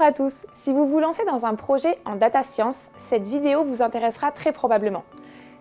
Bonjour à tous! Si vous vous lancez dans un projet en data science, cette vidéo vous intéressera très probablement.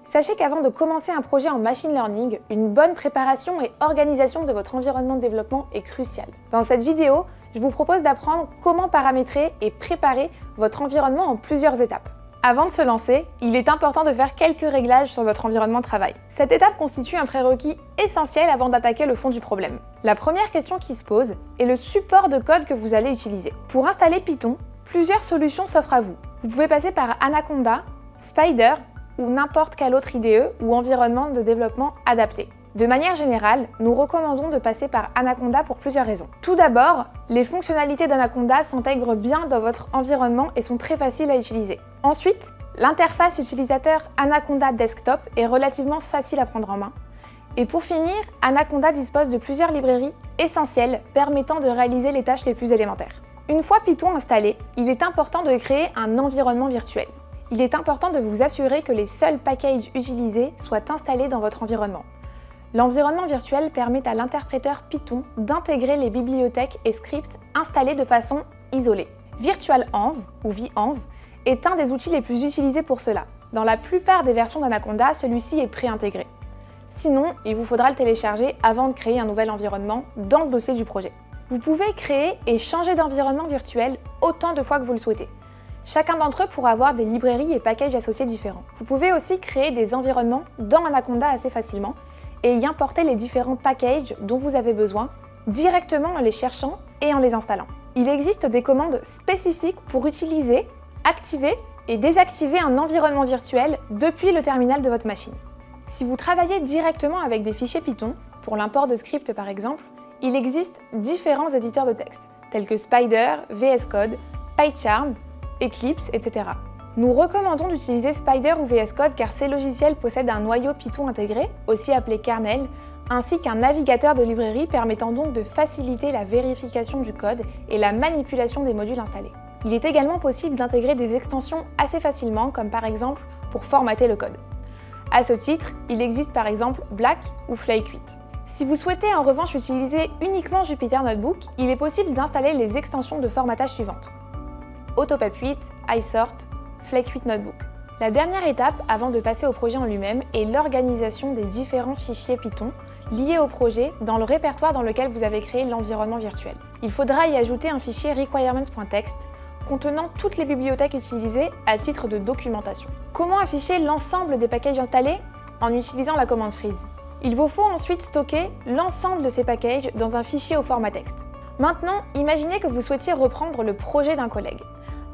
Sachez qu'avant de commencer un projet en machine learning, une bonne préparation et organisation de votre environnement de développement est cruciale. Dans cette vidéo, je vous propose d'apprendre comment paramétrer et préparer votre environnement en plusieurs étapes. Avant de se lancer, il est important de faire quelques réglages sur votre environnement de travail. Cette étape constitue un prérequis essentiel avant d'attaquer le fond du problème. La première question qui se pose est le support de code que vous allez utiliser. Pour installer Python, plusieurs solutions s'offrent à vous. Vous pouvez passer par Anaconda, Spyder ou n'importe quel autre IDE ou environnement de développement adapté. De manière générale, nous recommandons de passer par Anaconda pour plusieurs raisons. Tout d'abord, les fonctionnalités d'Anaconda s'intègrent bien dans votre environnement et sont très faciles à utiliser. Ensuite, l'interface utilisateur Anaconda Desktop est relativement facile à prendre en main. Et pour finir, Anaconda dispose de plusieurs librairies essentielles permettant de réaliser les tâches les plus élémentaires. Une fois Python installé, il est important de créer un environnement virtuel. Il est important de vous assurer que les seuls packages utilisés soient installés dans votre environnement. L'environnement virtuel permet à l'interpréteur Python d'intégrer les bibliothèques et scripts installés de façon isolée. VirtualenV ou V-env est un des outils les plus utilisés pour cela. Dans la plupart des versions d'Anaconda, celui-ci est préintégré. Sinon, il vous faudra le télécharger avant de créer un nouvel environnement dans le dossier du projet. Vous pouvez créer et changer d'environnement virtuel autant de fois que vous le souhaitez. Chacun d'entre eux pourra avoir des librairies et packages associés différents. Vous pouvez aussi créer des environnements dans Anaconda assez facilement et y importer les différents packages dont vous avez besoin directement en les cherchant et en les installant. Il existe des commandes spécifiques pour utiliser, activer et désactiver un environnement virtuel depuis le terminal de votre machine. Si vous travaillez directement avec des fichiers Python, pour l'import de scripts par exemple, il existe différents éditeurs de texte, tels que Spyder, VS Code, PyCharm, Eclipse, etc. Nous recommandons d'utiliser Spyder ou VS Code car ces logiciels possèdent un noyau Python intégré, aussi appelé kernel, ainsi qu'un navigateur de librairie permettant donc de faciliter la vérification du code et la manipulation des modules installés. Il est également possible d'intégrer des extensions assez facilement, comme par exemple pour formater le code. À ce titre, il existe par exemple Black ou Flake8. Si vous souhaitez en revanche utiliser uniquement Jupyter Notebook, il est possible d'installer les extensions de formatage suivantes: Autopep8, iSort, Flake8 Notebook. La dernière étape avant de passer au projet en lui-même est l'organisation des différents fichiers Python liés au projet dans le répertoire dans lequel vous avez créé l'environnement virtuel. Il faudra y ajouter un fichier requirements.txt contenant toutes les bibliothèques utilisées à titre de documentation. Comment afficher l'ensemble des packages installés? En utilisant la commande freeze. Il vous faut ensuite stocker l'ensemble de ces packages dans un fichier au format texte. Maintenant, imaginez que vous souhaitiez reprendre le projet d'un collègue.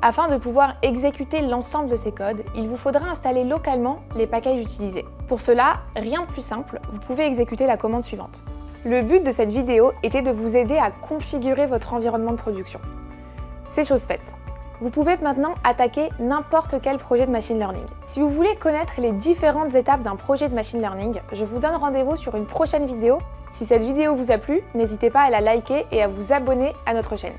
Afin de pouvoir exécuter l'ensemble de ces codes, il vous faudra installer localement les packages utilisés. Pour cela, rien de plus simple, vous pouvez exécuter la commande suivante. Le but de cette vidéo était de vous aider à configurer votre environnement de production. C'est chose faite. Vous pouvez maintenant attaquer n'importe quel projet de machine learning. Si vous voulez connaître les différentes étapes d'un projet de machine learning, je vous donne rendez-vous sur une prochaine vidéo. Si cette vidéo vous a plu, n'hésitez pas à la liker et à vous abonner à notre chaîne.